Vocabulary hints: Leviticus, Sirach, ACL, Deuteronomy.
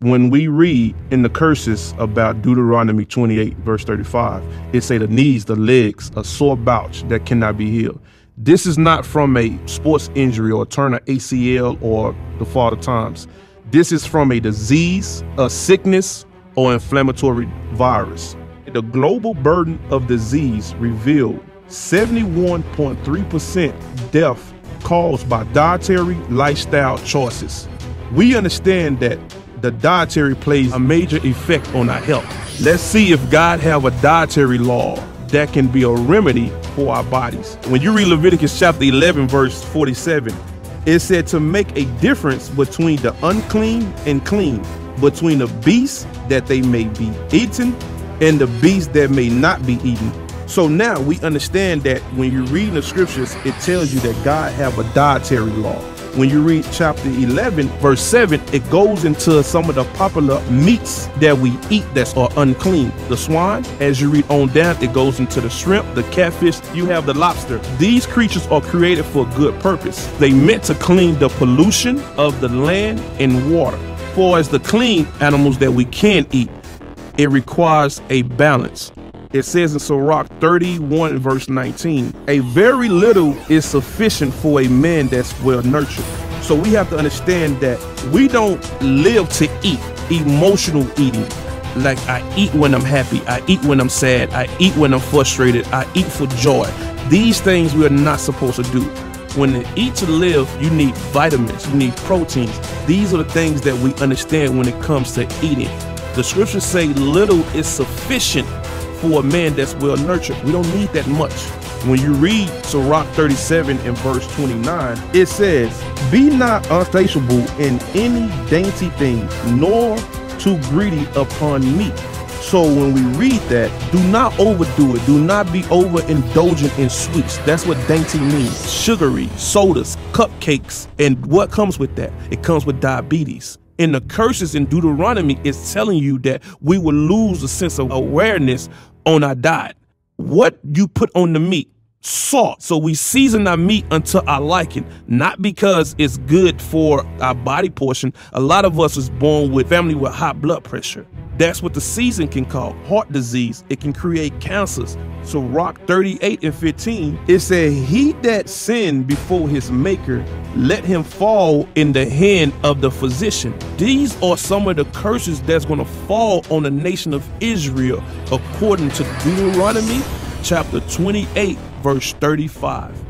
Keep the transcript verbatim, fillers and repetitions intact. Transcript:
When we read in the curses about Deuteronomy twenty-eight, verse thirty-five, it say the knees, the legs, a sore bouch that cannot be healed. This is not from a sports injury or turn an A C L or the fall of times. This is from a disease, a sickness, or inflammatory virus. The global burden of disease revealed seventy-one point three percent death caused by dietary lifestyle choices. We understand that the dietary plays a major effect on our health. Let's see if God have a dietary law that can be a remedy for our bodies. When you read Leviticus chapter eleven, verse forty-seven, it said to make a difference between the unclean and clean, between the beasts that they may be eaten and the beasts that may not be eaten. So now we understand that when you read the scriptures, it tells you that God have a dietary law. When you read chapter eleven, verse seven, it goes into some of the popular meats that we eat that are unclean. The swine, as you read on down, it goes into the shrimp, the catfish, you have the lobster. These creatures are created for a good purpose. They meant to clean the pollution of the land and water. For as the clean animals that we can eat, it requires a balance. It says in Sirach thirty-one, verse nineteen, a very little is sufficient for a man that's well nurtured. So we have to understand that we don't live to eat, emotional eating. Like I eat when I'm happy, I eat when I'm sad, I eat when I'm frustrated, I eat for joy. These things we are not supposed to do. When to eat to live, you need vitamins, you need proteins. These are the things that we understand when it comes to eating. The scriptures say little is sufficient for a man that's well nurtured. We don't need that much. When you read Sirach thirty-seven and verse twenty-nine, it says, be not unsatiable in any dainty thing, nor too greedy upon meat. So when we read that, do not overdo it. Do not be overindulgent in sweets. That's what dainty means. Sugary, sodas, cupcakes. And what comes with that? It comes with diabetes. In the curses in Deuteronomy, it's telling you that we will lose a sense of awareness on our diet. What you put on the meat, salt. So we season our meat unto our liking, not because it's good for our body portion. A lot of us is born with family with high blood pressure. That's what the season can cause heart disease. It can create cancers. So Sirach thirty-eight and fifteen, it said, he that sinned before his maker, let him fall in the hand of the physician. These are some of the curses that's going to fall on the nation of Israel, according to Deuteronomy chapter twenty-eight, verse thirty-five.